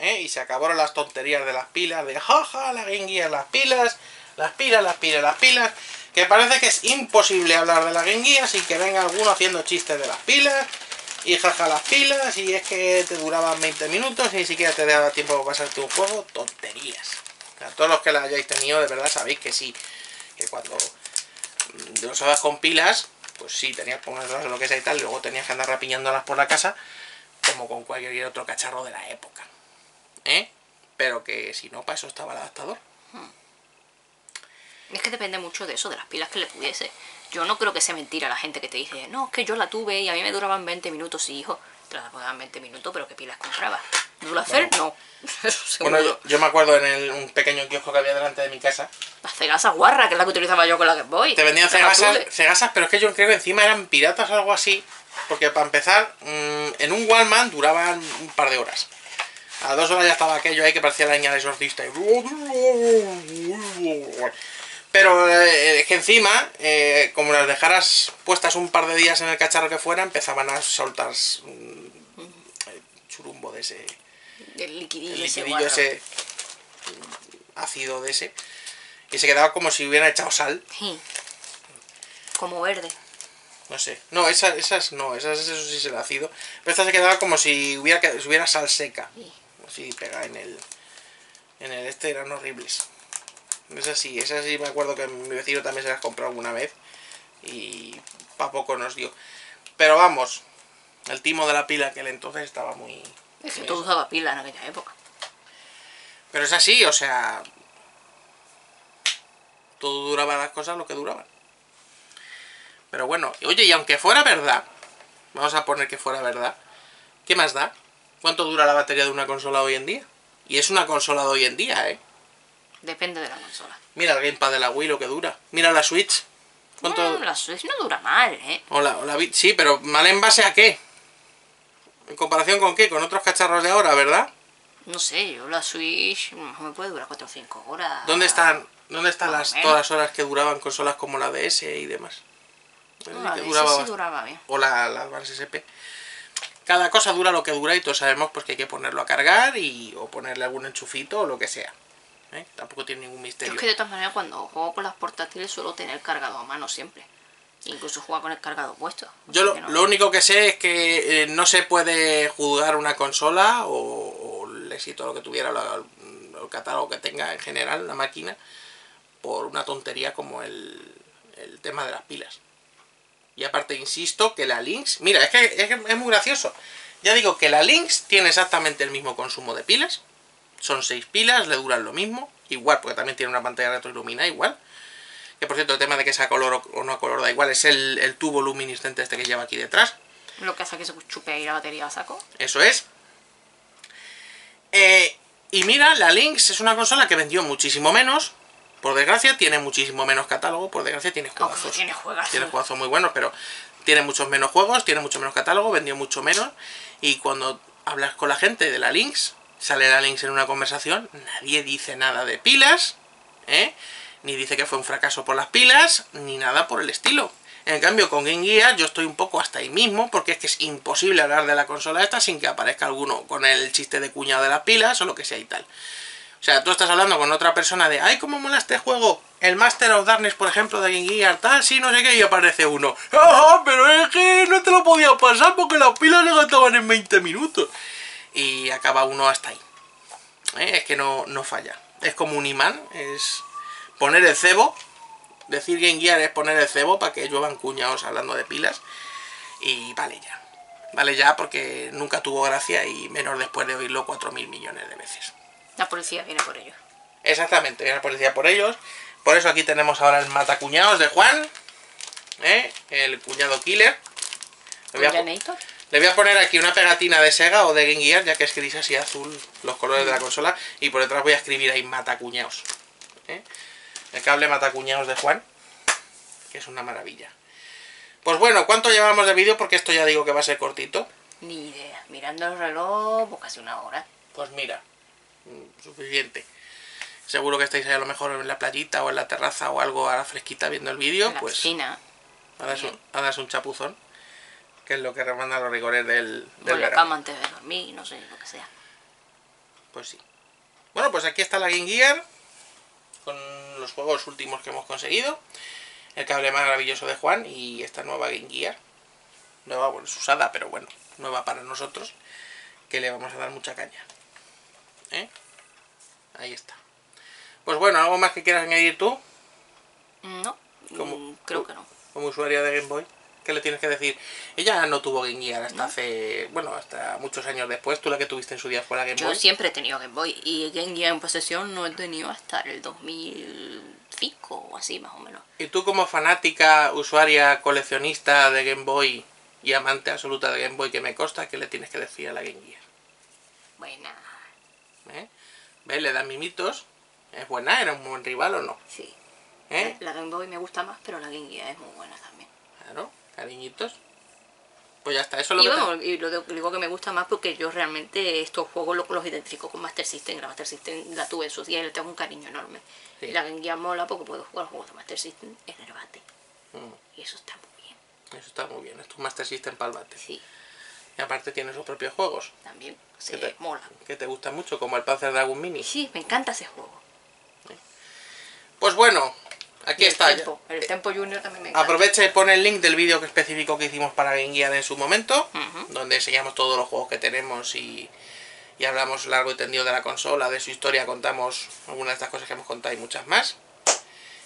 Y se acabaron las tonterías de las pilas, de jaja, la Game Gear, las pilas, las pilas, las pilas, las pilas. Que parece que es imposible hablar de la Game Gear sin que venga alguno haciendo chistes de las pilas. Y jaja las pilas, y es que te duraban 20 minutos y ni siquiera te daba tiempo para pasarte un juego. Tonterías. A todos los que la hayáis tenido, de verdad sabéis que sí. Que cuando lo usabas con pilas, pues sí, tenías que ponerlas o lo que sea y tal. Luego tenías que andar rapiñándolas por la casa, como con cualquier otro cacharro de la época. Pero que si no, para eso estaba el adaptador. Es que depende mucho de eso, de las pilas que le pudiese. Yo no creo que sea mentira la gente que te dice, no, es que yo la tuve y a mí me duraban 20 minutos. Sí, hijo, te la daban 20 minutos, pero ¿qué pilas comprabas? ¿Dulacer? Bueno, no. Bueno, yo me acuerdo en un pequeño kiosco que había delante de mi casa. Las cegasas guarras, que es la que utilizaba yo con la Game Boy. Te vendían cegasas, pero es que yo creo que encima eran piratas o algo así. Porque para empezar, en un Walkman duraban un par de horas. A 2 horas ya estaba aquello ahí que parecía la niña de exorcista. Pero es que encima, como las dejaras puestas un par de días en el cacharro que fuera, empezaban a soltar churumbo de ese... El liquidillo ese ácido de ese. Y se quedaba como si hubieran echado sal. Sí. Como verde. No sé. No, esas eso sí es el ácido. Pero esta se quedaba como si hubiera sal seca. Sí. Así pegada en el... eran horribles. Esas sí me acuerdo que mi vecino también se las compró alguna vez y pa' poco nos dio. Pero vamos, el timo de la pila que él entonces estaba muy... Es que tú usabas pila en aquella época. Pero es así, o sea... Todo duraba las cosas lo que duraban. Pero bueno, oye, y aunque fuera verdad, vamos a poner que fuera verdad, ¿qué más da? ¿Cuánto dura la batería de una consola hoy en día? Y es una consola de hoy en día, Depende de la consola. Mira el gamepad de la Wii lo que dura. Mira la Switch. ¿Cuánto? Bueno, la Switch no dura mal, sí, pero ¿mal en base a qué? ¿En comparación con qué? ¿Con otros cacharros de ahora, verdad? No sé, yo la Switch me puede durar 4 o 5 horas. ¿Dónde están todas las horas que duraban consolas como la DS y demás? No, la DS sí duraba bien. O la Advance SP. Cada cosa dura lo que dura y todos sabemos pues que hay que ponerlo a cargar o ponerle algún enchufito o lo que sea. Tampoco tiene ningún misterio. Yo es que de todas maneras cuando juego con las portátiles suelo tener cargado a mano siempre. Incluso juego con el cargado puesto. Yo lo único que sé es que no se puede juzgar una consola o el éxito lo que tuviera, el catálogo que tenga en general la máquina, por una tontería como el tema de las pilas. Y aparte insisto que la Lynx... Mira, es muy gracioso. Ya digo que la Lynx tiene exactamente el mismo consumo de pilas. Son 6 pilas, le duran lo mismo. Igual, porque también tiene una pantalla retroilumina igual. Que por cierto, el tema de que sea color o no color da igual. Es el tubo luminiscente este que lleva aquí detrás. Lo que hace que se chupe ahí la batería a saco. Eso es. Y mira, la Lynx es una consola que vendió muchísimo menos. Por desgracia, tiene muchísimo menos catálogo. Por desgracia, tiene juegazos. Tiene juegazos muy buenos, pero tiene muchos menos juegos, tiene mucho menos catálogo, vendió mucho menos. Y cuando hablas con la gente de la Lynx, sale la Lynx en una conversación, nadie dice nada de pilas, ¿eh? Ni dice que fue un fracaso por las pilas, ni nada por el estilo. En cambio, con Game Gear yo estoy un poco hasta ahí mismo, porque es que es imposible hablar de la consola esta sin que aparezca alguno con el chiste de cuñado de las pilas o lo que sea y tal. O sea, tú estás hablando con otra persona de, ¡ay, cómo mola este juego! El Master of Darkness, por ejemplo, de Game Gear, tal, sí, no sé qué, y aparece uno. ¡Ah, pero es que no te lo podía pasar porque las pilas le gastaban en 20 minutos! Y acaba uno hasta ahí. Es que no falla. Es como un imán, es poner el cebo. Decir Game Gear es poner el cebo para que lluevan cuñados hablando de pilas. Y vale ya. Vale ya porque nunca tuvo gracia y menos después de oírlo 4.000 millones de veces. La policía viene por ellos. Exactamente, viene la policía por ellos. Por eso aquí tenemos ahora el Matacuñaos de Juan, ¿eh? El cuñado killer. Le voy a poner aquí una pegatina de Sega o de Game Gear, ya que es gris así azul los colores de la consola. Y por detrás voy a escribir ahí Matacuñaos, ¿eh? El cable Matacuñaos de Juan, que es una maravilla. Pues bueno, ¿cuánto llevamos de vídeo? Porque esto ya digo que va a ser cortito. Ni idea, mirando el reloj, pues casi una hora. Pues mira, suficiente. Seguro que estáis ahí a lo mejor en la playita o en la terraza o algo a la fresquita viendo el vídeo. Pues piscina. A darse un chapuzón, que es lo que remandan los rigores del verano. La cama antes de dormir, no sé, lo que sea. Pues sí. Bueno, pues aquí está la Game Gear, con los juegos últimos que hemos conseguido, el cable maravilloso de Juan y esta nueva Game Gear. Nueva, bueno, es usada, pero bueno, nueva para nosotros, que le vamos a dar mucha caña, ¿eh? Ahí está. Pues bueno, ¿algo más que quieras añadir tú? No, creo que no. Como usuaria de Game Boy, ¿qué le tienes que decir? Ella no tuvo Game Gear hasta hace, bueno, hasta muchos años después. Tú la que tuviste en su día fue la Game Boy. Yo siempre he tenido Game Boy y Game Gear en posesión no he tenido hasta el 2005 o así, más o menos. ¿Y tú como fanática, usuaria, coleccionista de Game Boy y amante absoluta de Game Boy que me consta, qué le tienes que decir a la Game Gear? Buena. ¿Eh? ¿Ves? Le dan mimitos. ¿Es buena? ¿Era un buen rival o no? Sí. ¿Eh? La Game Boy me gusta más, pero la Game Gear es muy buena también. Claro, cariñitos. Pues ya está, eso es lo que... Bueno, y lo digo que me gusta más porque yo realmente estos juegos los identifico con Master System. La Master System la tuve en sus días y le tengo un cariño enorme. Sí. Y la Game Gear mola porque puedo jugar juegos de Master System en el bate. Y eso está muy bien. Eso está muy bien, es tu Master System para el bate. Sí. Y aparte tiene sus propios juegos. También, sí, mola. Que te gusta mucho, como el Panzer Dragon Mini. Sí, me encanta ese juego. Pues bueno, aquí está. El Tempo Junior también me encanta. Aprovecha y pone el link del vídeo específico que hicimos para Game Gear en su momento, donde enseñamos todos los juegos que tenemos y hablamos largo y tendido de la consola, de su historia, contamos algunas de estas cosas que hemos contado y muchas más.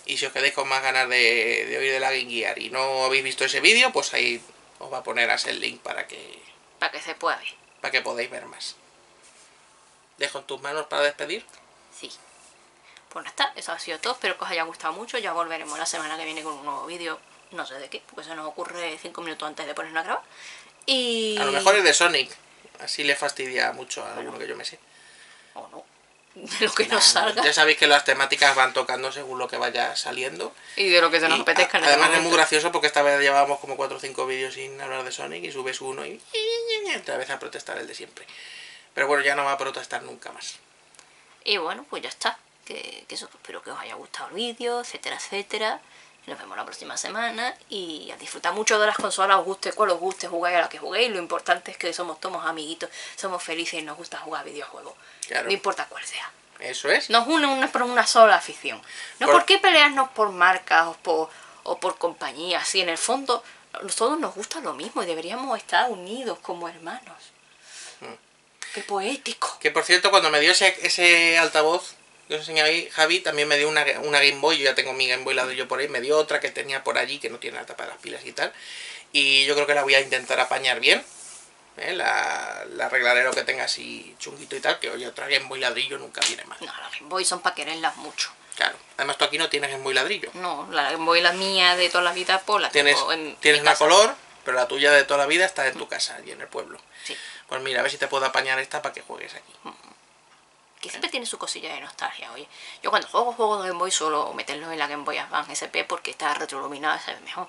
Y si os quedáis con más ganas de oír de la Game Gear y no habéis visto ese vídeo, pues ahí os va a poner el link para que... Para que se pueda ver. Para que podáis ver más. ¿Dejo en tus manos para despedir? Sí. Pues nada, está, eso ha sido todo. Espero que os haya gustado mucho. Ya volveremos la semana que viene con un nuevo vídeo. No sé de qué, porque se nos ocurre 5 minutos antes de ponernos a grabar. Y... A lo mejor es de Sonic. Así le fastidia mucho a alguno que yo me sé. O no. De lo que nos salga. Ya sabéis que las temáticas van tocando según lo que vaya saliendo. Y de lo que se nos apetezca. Además es muy gracioso porque esta vez llevábamos como 4 o 5 vídeos sin hablar de Sonic y subes uno y otra vez a protestar el de siempre. Pero bueno, ya no va a protestar nunca más. Y bueno, pues ya está. Que eso, espero que os haya gustado el vídeo, etcétera, etcétera. Nos vemos la próxima semana y a disfrutar mucho de las consolas, os guste cuál os guste, jugáis a la que juguéis. Lo importante es que somos amiguitos, somos felices y nos gusta jugar videojuegos. Claro. No importa cuál sea. Eso es. Nos une por una sola afición. No por qué pelearnos por marcas o por compañías. Si en el fondo todos nos gusta lo mismo y deberíamos estar unidos como hermanos. ¡Qué poético! Que por cierto, cuando me dio ese altavoz... Yo os enseñé ahí, Javi también me dio una Game Boy, yo ya tengo mi Game Boy ladrillo por ahí, me dio otra que tenía por allí, que no tiene la tapa de las pilas y tal. Y yo creo que la voy a intentar apañar bien, ¿eh? La arreglaré lo que tenga así chunguito y tal, que oye, otra Game Boy ladrillo nunca viene mal. No, las Game Boy son para quererlas mucho. Claro, además tú aquí no tienes Game Boy ladrillo. No, la Game Boy la mía de toda la vida, pues la tengo en mi casa. Tienes una color, pero la tuya de toda la vida está en tu casa y en el pueblo. Sí. Pues mira, a ver si te puedo apañar esta para que juegues aquí. Que siempre tiene su cosilla de nostalgia, oye. Yo cuando juego de Game Boy suelo meterlo en la Game Boy Advance SP porque está retroiluminada, se ve mejor.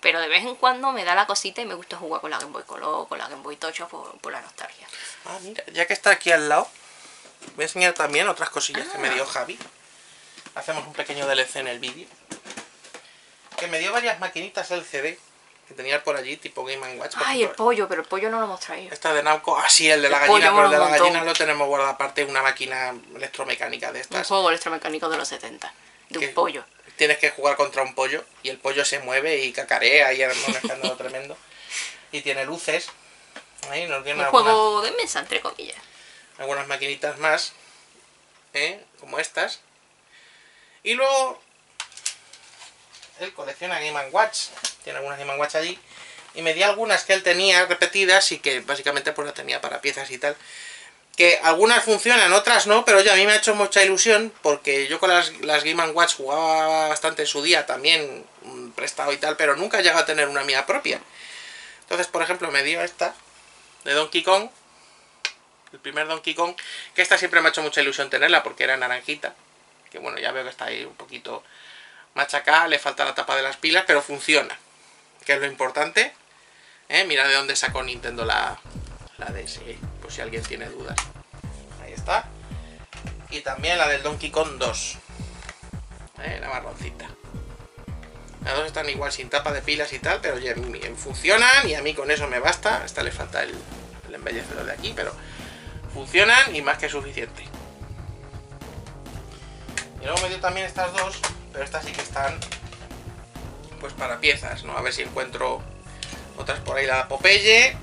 Pero de vez en cuando me da la cosita y me gusta jugar con la Game Boy Color, con la Game Boy Tocho por la nostalgia. Ah, mira, ya que está aquí al lado, voy a enseñar también otras cosillas que me dio Javi. Hacemos un pequeño DLC en el vídeo. Que me dio varias maquinitas LCD que tenía por allí, tipo Game and Watch. Ay, el pollo, pero el pollo no lo hemos traído. Esta de Namco, ah sí, el de la gallina, pero el de la gallina lo tenemos guardado aparte, una máquina electromecánica de estas. Un juego electromecánico de los 70, de un pollo. Tienes que jugar contra un pollo y el pollo se mueve y cacarea y arma un escándalo tremendo. Y tiene luces. Ahí nos viene un juego de mesa, entre comillas. Algunas maquinitas más, como estas. Y luego, él colecciona Game & Watch, tiene algunas Game & Watch allí, y me di algunas que él tenía repetidas y que básicamente pues las tenía para piezas y tal. Que algunas funcionan, otras no, pero ya a mí me ha hecho mucha ilusión, porque yo con las Game & Watch jugaba bastante en su día también, prestado y tal, pero nunca he llegado a tener una mía propia. Entonces, por ejemplo, me dio esta, de Donkey Kong, el primer Donkey Kong, que esta siempre me ha hecho mucha ilusión tenerla, porque era naranjita, que bueno, ya veo que está ahí un poquito machacada, le falta la tapa de las pilas, pero funciona, que es lo importante. Mira de dónde sacó Nintendo la DS, pues si alguien tiene dudas, ahí está. Y también la del Donkey Kong 2, la marroncita. Las dos están igual sin tapa de pilas y tal, pero ya funcionan y a mí con eso me basta. A esta le falta el embellecedor de aquí, pero funcionan y más que suficiente. Y luego me dio también estas dos, pero estas sí que están pues para piezas, ¿no? A ver si encuentro otras por ahí, la Popeye,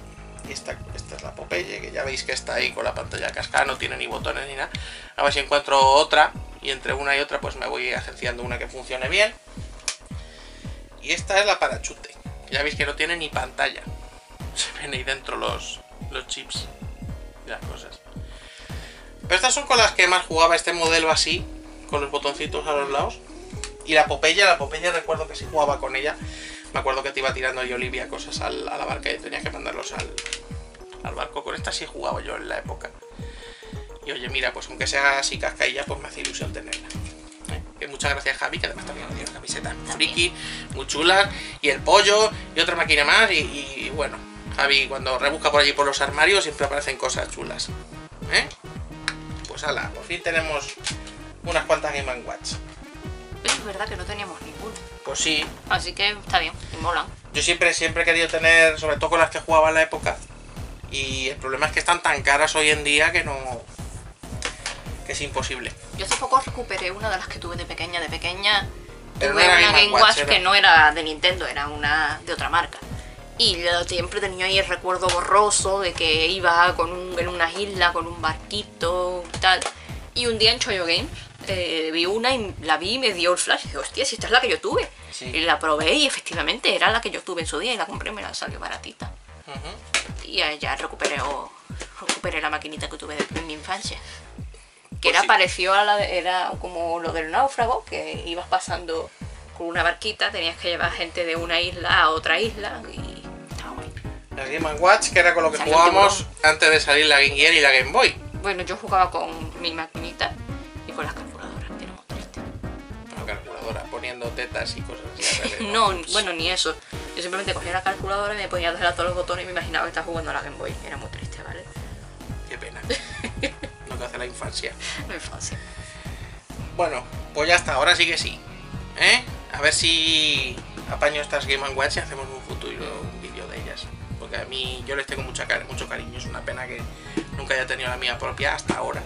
y esta es la Popeye, que ya veis que está ahí con la pantalla cascada, no tiene ni botones ni nada. A ver si encuentro otra, y entre una y otra pues me voy agenciando una que funcione bien. Y esta es la Parachute, ya veis que no tiene ni pantalla, se ven ahí dentro los chips y las cosas. Pero estas son con las que más jugaba, este modelo así, con los botoncitos a los lados. Y la Popeye recuerdo que sí jugaba con ella. Me acuerdo que te iba tirando yo, Olivia, cosas a la barca y tenías que mandarlos al barco. Con esta sí jugaba yo en la época. Y oye, mira, pues aunque sea así cascailla, pues me hace ilusión tenerla. Que muchas gracias, Javi, que además también nos dio camisetas friki, muy chulas. Y el pollo, y otra máquina más. Y bueno, Javi, cuando rebusca por allí por los armarios, siempre aparecen cosas chulas. Pues ala, por fin tenemos unas cuantas Game & Watch. Es verdad que no teníamos ninguno. Pues sí. Así que está bien, y mola. Yo siempre he querido tener, sobre todo con las que jugaba en la época. Y el problema es que están tan caras hoy en día que no... que es imposible. Yo hace poco recuperé una de las que tuve de pequeña. Pero tuve una Game Watch que no era de Nintendo, era una de otra marca. Y yo siempre tenía ahí el recuerdo borroso de que iba en una isla con un barquito y tal. Y un día en Choyo Games vi una y la vi y me dio el flash y dije, hostia, si esta es la que yo tuve. Sí. Y la probé y efectivamente era la que yo tuve en su día y la compré y me la salió baratita. Y ya recuperé la maquinita que tuve en mi infancia. Que pues era parecido a la de, era como lo del náufrago, que ibas pasando con una barquita, tenías que llevar gente de una isla a otra isla y estaba guay. La Game & Watch, que era con lo que jugábamos antes de salir la Game Gear y la Game Boy. Bueno, yo jugaba con mi maquinita y con las calculadoras, que era muy triste. Bueno, calculadora, poniendo tetas y cosas así. No, bueno, ni eso. Yo simplemente cogía la calculadora y me ponía a darle a todos los botones y me imaginaba que estaba jugando a la Game Boy. Era muy triste, ¿vale? Qué pena. Lo que hace la infancia. La infancia. Bueno, pues ya está, ahora sí que sí. A ver si apaño estas Game & Watch y hacemos un futuro vídeo de ellas. Porque a mí, yo les tengo mucho cariño, es una pena que nunca haya tenido la mía propia hasta ahora.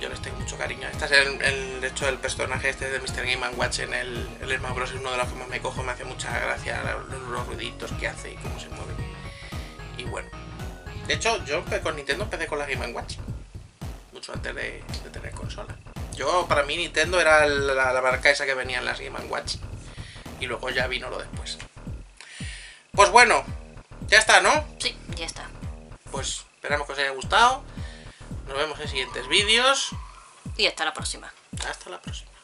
Yo les tengo mucho cariño. Este es de hecho, el personaje este de Mr. Game & Watch en el Smash Bros. Es uno de los que más me cojo, me hace mucha gracia los ruiditos que hace y cómo se mueve. Y bueno, de hecho, yo con Nintendo empecé con la Game & Watch, mucho antes de tener consola. Yo, para mí, Nintendo era la marca esa que venía en las Game & Watch. Y luego ya vino lo después. Pues bueno, ya está, ¿no? Sí, ya está. Pues... esperamos que os haya gustado, nos vemos en siguientes vídeos. Y hasta la próxima. Hasta la próxima.